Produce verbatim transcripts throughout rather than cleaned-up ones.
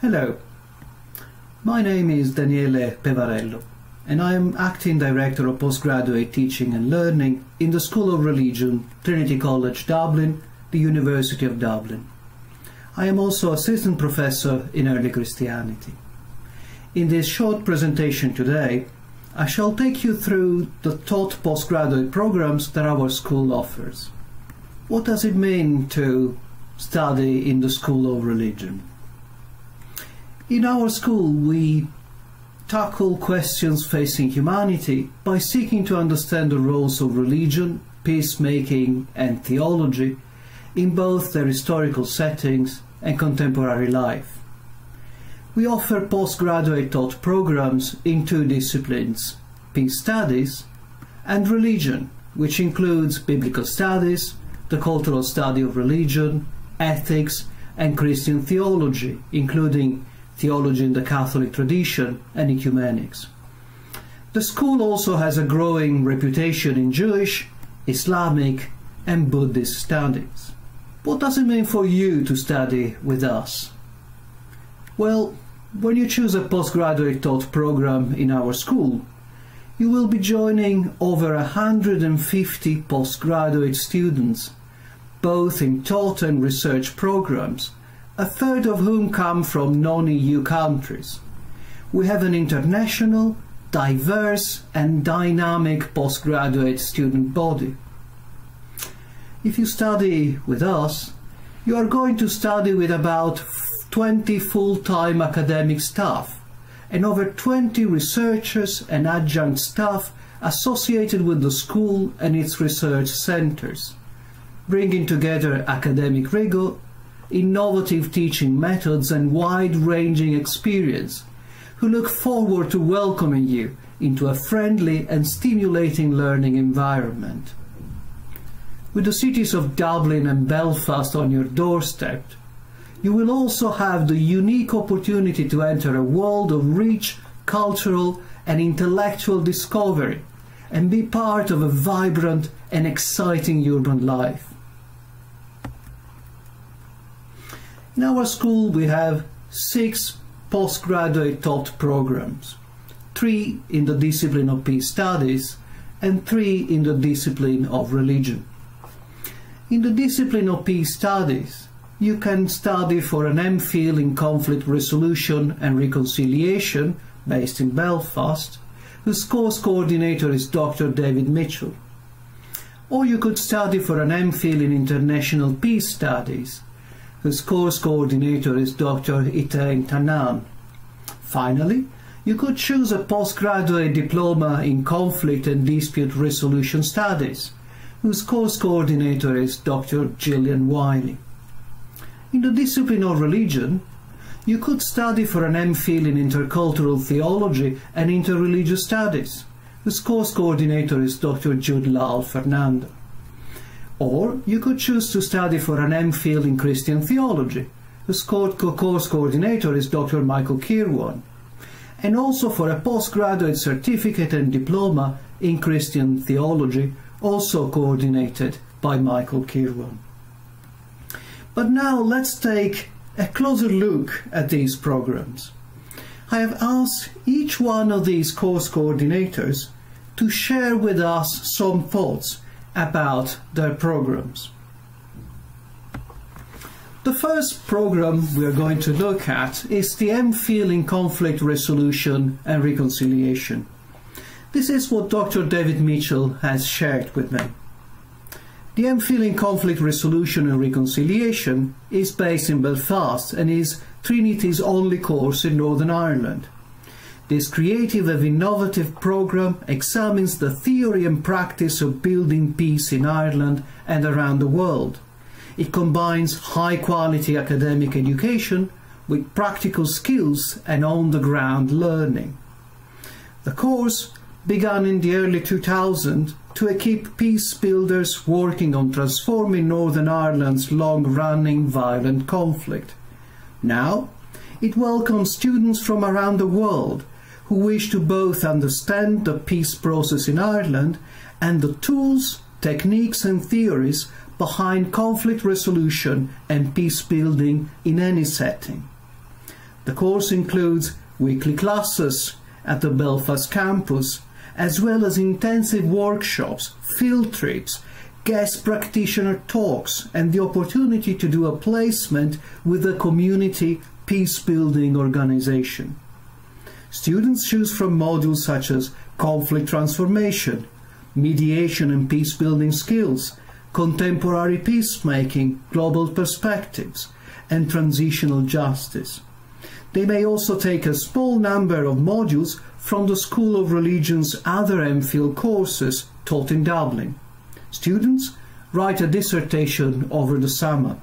Hello, my name is Daniele Pevarello and I am Acting Director of Postgraduate Teaching and Learning in the School of Religion, Trinity College, Dublin, the University of Dublin. I am also Assistant Professor in Early Christianity. In this short presentation today, I shall take you through the taught postgraduate programs that our school offers. What does it mean to study in the School of Religion? In our school, we tackle questions facing humanity by seeking to understand the roles of religion, peacemaking and theology in both their historical settings and contemporary life. We offer postgraduate taught programs in two disciplines, Peace Studies and Religion, which includes Biblical Studies, the cultural study of religion, ethics and Christian theology, including theology in the Catholic tradition and ecumenics. The school also has a growing reputation in Jewish, Islamic and Buddhist studies. What does it mean for you to study with us? Well, when you choose a postgraduate taught program in our school, you will be joining over one hundred fifty postgraduate students, both in taught and research programs, a third of whom come from non-E U countries. We have an international, diverse and dynamic postgraduate student body. If you study with us, you are going to study with about twenty full-time academic staff and over twenty researchers and adjunct staff associated with the school and its research centers, bringing together academic rigor, innovative teaching methods and wide-ranging experience, who look forward to welcoming you into a friendly and stimulating learning environment. With the cities of Dublin and Belfast on your doorstep, you will also have the unique opportunity to enter a world of rich cultural and intellectual discovery and be part of a vibrant and exciting urban life. In our school we have six postgraduate taught programs, three in the discipline of Peace Studies and three in the discipline of Religion. In the discipline of Peace Studies, you can study for an MPhil in Conflict Resolution and Reconciliation, based in Belfast, whose course coordinator is Doctor David Mitchell. Or you could study for an MPhil in International Peace Studies, whose course coordinator is Doctor Ita Tannam. Finally, you could choose a postgraduate diploma in Conflict and Dispute Resolution Studies, whose course coordinator is Doctor Gillian Wiley. In the discipline of Religion, you could study for an MPhil in Intercultural Theology and Interreligious Studies, whose course coordinator is Doctor Jude Lal Fernando. Or you could choose to study for an MPhil in Christian Theology, whose course coordinator is Doctor Michael Kirwan, and also for a postgraduate certificate and diploma in Christian Theology, also coordinated by Michael Kirwan. But now let's take a closer look at these programs. I have asked each one of these course coordinators to share with us some thoughts about their programs. The first program we are going to look at is the MPhil in Conflict Resolution and Reconciliation. This is what Doctor David Mitchell has shared with me. The MPhil in Conflict Resolution and Reconciliation is based in Belfast and is Trinity's only course in Northern Ireland. This creative and innovative programme examines the theory and practice of building peace in Ireland and around the world. It combines high-quality academic education with practical skills and on-the-ground learning. The course began in the early two thousands to equip peace builders working on transforming Northern Ireland's long-running violent conflict. Now, it welcomes students from around the world who wish to both understand the peace process in Ireland and the tools, techniques and theories behind conflict resolution and peace building in any setting. The course includes weekly classes at the Belfast campus, as well as intensive workshops, field trips, guest practitioner talks, and the opportunity to do a placement with a community peace-building organization. Students choose from modules such as conflict transformation, mediation and peace-building skills, contemporary peacemaking, global perspectives, and transitional justice. They may also take a small number of modules from the School of Religion's other M Phil courses taught in Dublin. Students write a dissertation over the summer.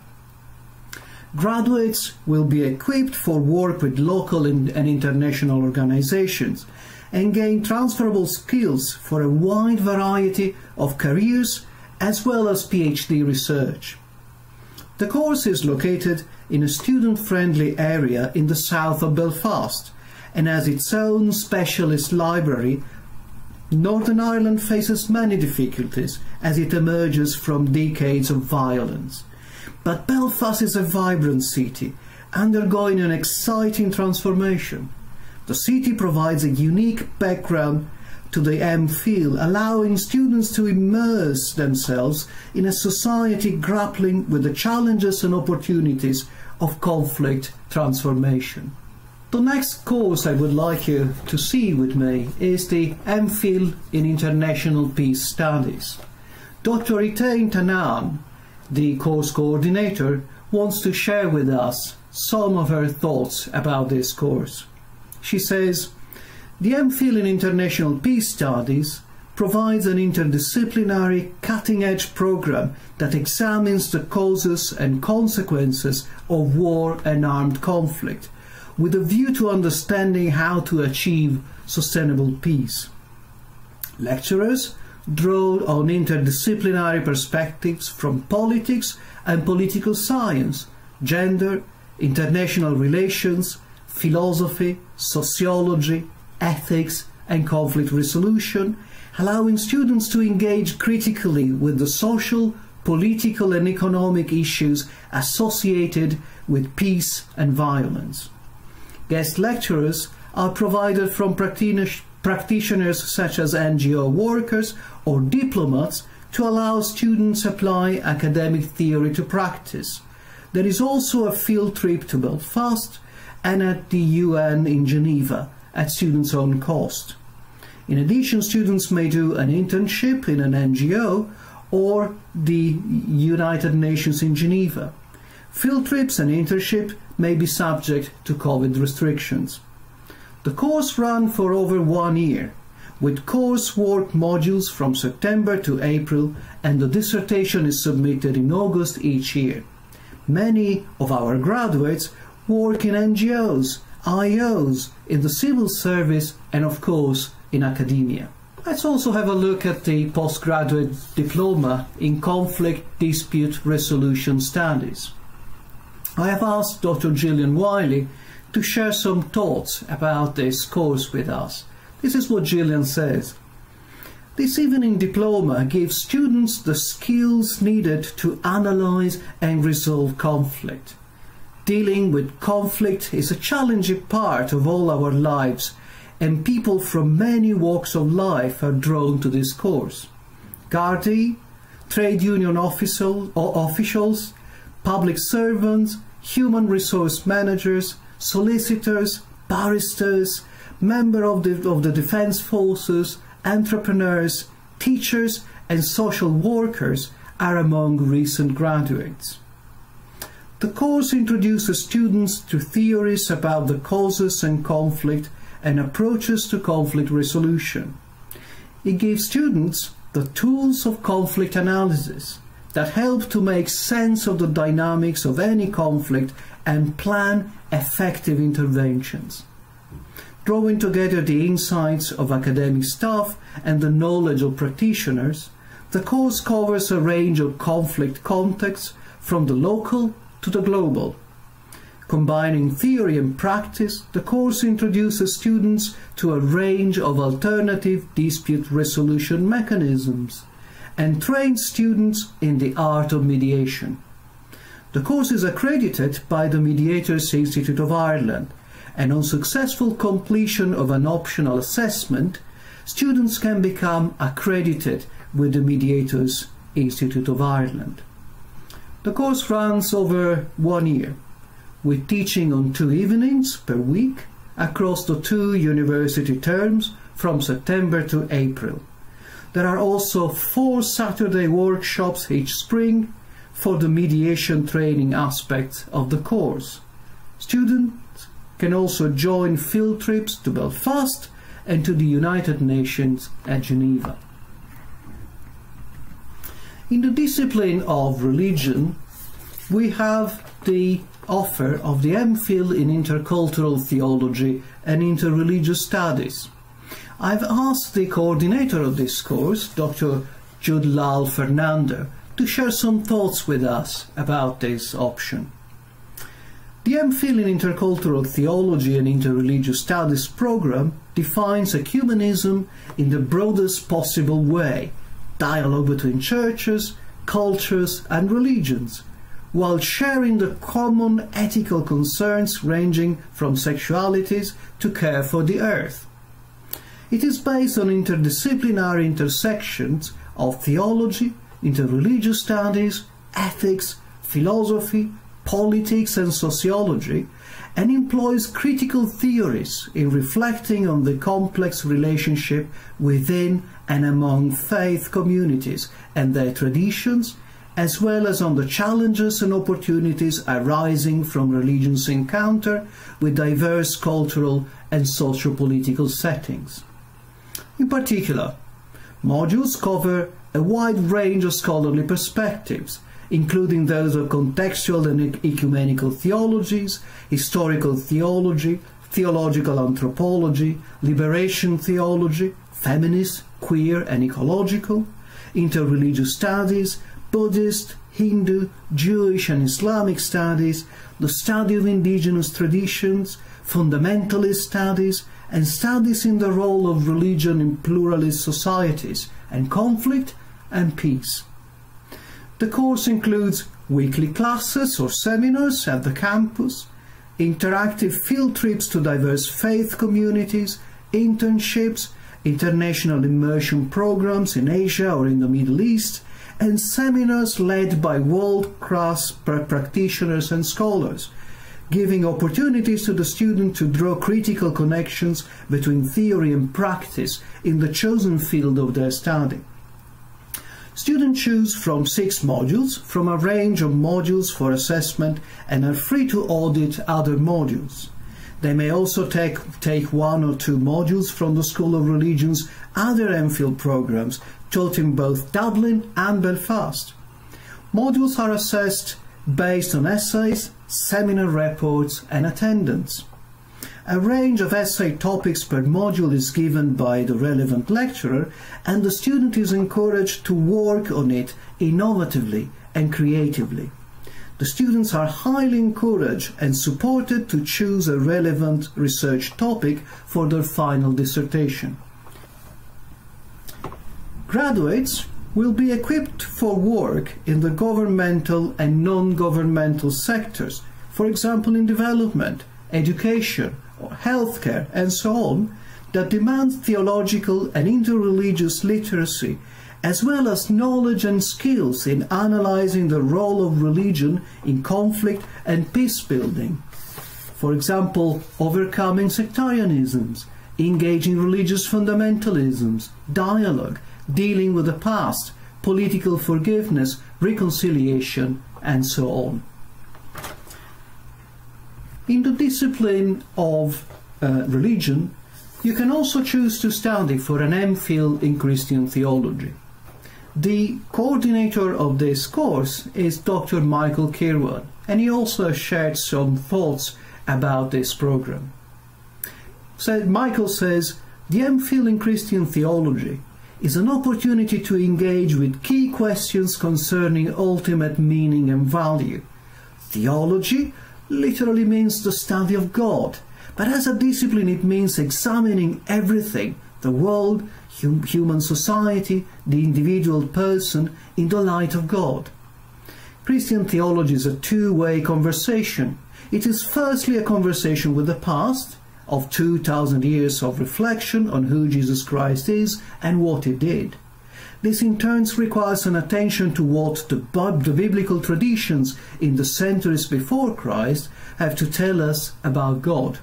Graduates will be equipped for work with local and international organizations and gain transferable skills for a wide variety of careers as well as PhD research. The course is located in a student-friendly area in the south of Belfast and has its own specialist library. Northern Ireland faces many difficulties as it emerges from decades of violence. But Belfast is a vibrant city, undergoing an exciting transformation. The city provides a unique background to the M Phil, allowing students to immerse themselves in a society grappling with the challenges and opportunities of conflict transformation. The next course I would like you to see with me is the M Phil in International Peace Studies. Doctor Ita Tannam, the course coordinator, wants to share with us some of her thoughts about this course. She says, the M Phil in International Peace Studies provides an interdisciplinary, cutting-edge program that examines the causes and consequences of war and armed conflict, with a view to understanding how to achieve sustainable peace. Lecturers draw on interdisciplinary perspectives from politics and political science, gender, international relations, philosophy, sociology, ethics, and conflict resolution, allowing students to engage critically with the social, political, and economic issues associated with peace and violence. Guest lecturers are provided from practitioners practitioners such as N G O workers or diplomats to allow students to apply academic theory to practice. There is also a field trip to Belfast and at the U N in Geneva at students' own cost. In addition, students may do an internship in an N G O or the United Nations in Geneva. Field trips and internship may be subject to COVID restrictions. The course ran for over one year, with coursework modules from September to April, and the dissertation is submitted in August each year. Many of our graduates work in N G Os, I Os, in the civil service, and of course in academia. Let's also have a look at the postgraduate diploma in Conflict Dispute Resolution Studies. I have asked Doctor Gillian Wiley to share some thoughts about this course with us. This is what Gillian says. This evening diploma gives students the skills needed to analyze and resolve conflict. Dealing with conflict is a challenging part of all our lives, and people from many walks of life are drawn to this course. Gardaí, trade union official, or officials, public servants, human resource managers, solicitors, barristers, members of the, of the defense forces, entrepreneurs, teachers, and social workers are among recent graduates. The course introduces students to theories about the causes of conflict and approaches to conflict resolution. It gives students the tools of conflict analysis that help to make sense of the dynamics of any conflict and plan effective interventions. Drawing together the insights of academic staff and the knowledge of practitioners, the course covers a range of conflict contexts from the local to the global. Combining theory and practice, the course introduces students to a range of alternative dispute resolution mechanisms and trains students in the art of mediation. The course is accredited by the Mediators Institute of Ireland and on successful completion of an optional assessment, students can become accredited with the Mediators Institute of Ireland. The course runs over one year, with teaching on two evenings per week across the two university terms from September to April. There are also four Saturday workshops each spring for the mediation training aspects of the course. Students can also join field trips to Belfast and to the United Nations at Geneva. In the discipline of religion, we have the offer of the MPhil in Intercultural Theology and Interreligious Studies. I've asked the coordinator of this course, Doctor Jude Lal Fernando, to share some thoughts with us about this option. The MPhil in Intercultural Theology and Interreligious Studies program defines ecumenism in the broadest possible way, dialogue between churches, cultures and religions, while sharing the common ethical concerns ranging from sexualities to care for the earth. It is based on interdisciplinary intersections of theology, interreligious studies, ethics, philosophy, politics and sociology, and employs critical theories in reflecting on the complex relationship within and among faith communities and their traditions, as well as on the challenges and opportunities arising from religion's encounter with diverse cultural and socio-political settings. In particular, modules cover a wide range of scholarly perspectives, including those of contextual and ecumenical theologies, historical theology, theological anthropology, liberation theology, feminist, queer and ecological, interreligious studies, Buddhist, Hindu, Jewish and Islamic studies, the study of indigenous traditions, fundamentalist studies, and studies in the role of religion in pluralist societies, and conflict and peace. The course includes weekly classes or seminars at the campus, interactive field trips to diverse faith communities, internships, international immersion programs in Asia or in the Middle East, and seminars led by world-class practitioners and scholars, giving opportunities to the student to draw critical connections between theory and practice in the chosen field of their study. Students choose from six modules, from a range of modules for assessment, and are free to audit other modules. They may also take, take one or two modules from the School of Religion's other MPhil programs, taught in both Dublin and Belfast. Modules are assessed based on essays, seminar reports and attendance. A range of essay topics per module is given by the relevant lecturer, and the student is encouraged to work on it innovatively and creatively. The students are highly encouraged and supported to choose a relevant research topic for their final dissertation. Graduates will be equipped for work in the governmental and non-governmental sectors, for example in development, education, or healthcare, and so on, that demand theological and interreligious literacy, as well as knowledge and skills in analyzing the role of religion in conflict and peace building. For example, overcoming sectarianisms, engaging religious fundamentalisms, dialogue, dealing with the past, political forgiveness, reconciliation, and so on. In the discipline of uh, religion, you can also choose to study for an MPhil in Christian theology. The coordinator of this course is Doctor Michael Kirwan, and he also shared some thoughts about this program. So Michael says, the MPhil in Christian theology is an opportunity to engage with key questions concerning ultimate meaning and value. Theology literally means the study of God, but as a discipline it means examining everything, the world, hum human society, the individual person, in the light of God. Christian theology is a two-way conversation. It is firstly a conversation with the past of two thousand years of reflection on who Jesus Christ is and what he did. This in turn requires an attention to what the, the biblical traditions in the centuries before Christ have to tell us about God.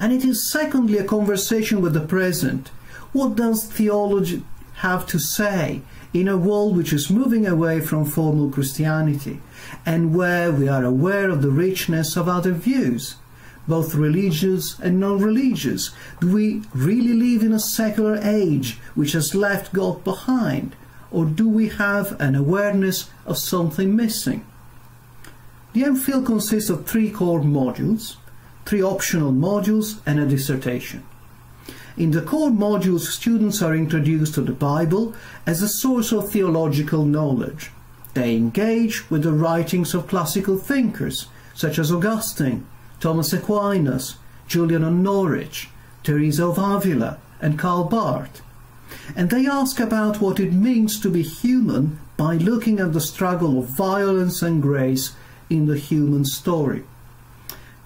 And it is secondly a conversation with the present. What does theology have to say in a world which is moving away from formal Christianity and where we are aware of the richness of other views, both religious and non-religious? Do we really live in a secular age which has left God behind, or do we have an awareness of something missing? The M Phil consists of three core modules, three optional modules and a dissertation. In the core modules, students are introduced to the Bible as a source of theological knowledge. They engage with the writings of classical thinkers such as Augustine, Thomas Aquinas, Julian of Norwich, Teresa of Avila and Karl Barth. And they ask about what it means to be human by looking at the struggle of violence and grace in the human story.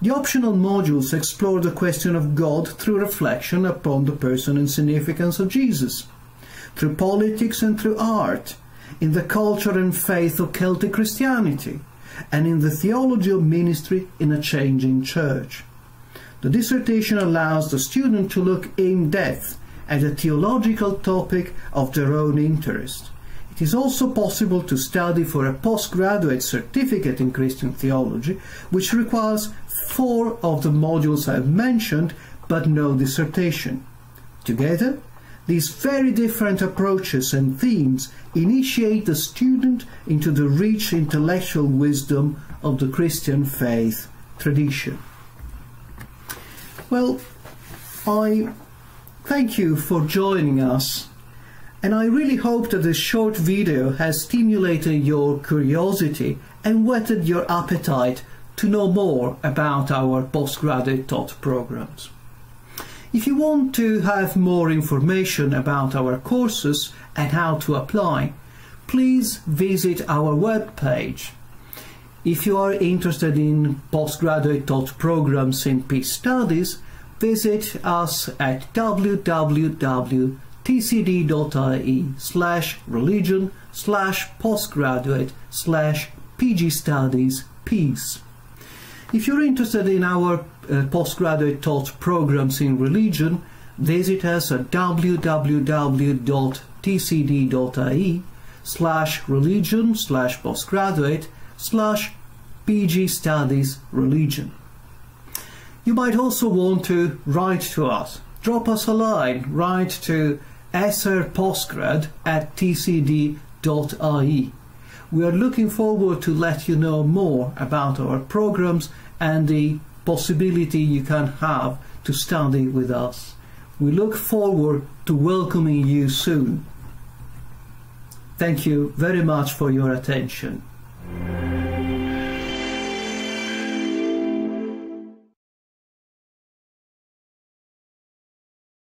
The optional modules explore the question of God through reflection upon the person and significance of Jesus, through politics and through art, in the culture and faith of Celtic Christianity, and in the theology of ministry in a changing church. The dissertation allows the student to look in depth at a theological topic of their own interest. It is also possible to study for a postgraduate certificate in Christian theology, which requires four of the modules I've mentioned, but no dissertation. Together, these very different approaches and themes initiate the student into the rich intellectual wisdom of the Christian faith tradition. Well, I thank you for joining us. And I really hope that this short video has stimulated your curiosity and whetted your appetite to know more about our postgraduate taught programs. If you want to have more information about our courses and how to apply, please visit our webpage. If you are interested in postgraduate taught programs in Peace Studies, visit us at w w w dot t c d dot i e slash religion slash postgraduate slash p g studies peace. If you're interested in our uh, postgraduate taught programs in religion, visit us at w w w dot t c d dot i e slash religion slash postgraduate slash p g studies religion. You might also want to write to us. Drop us a line. Write to s r postgrad at t c d dot i e. We are looking forward to let you know more about our programs and the possibility you can have to study with us. We look forward to welcoming you soon. Thank you very much for your attention.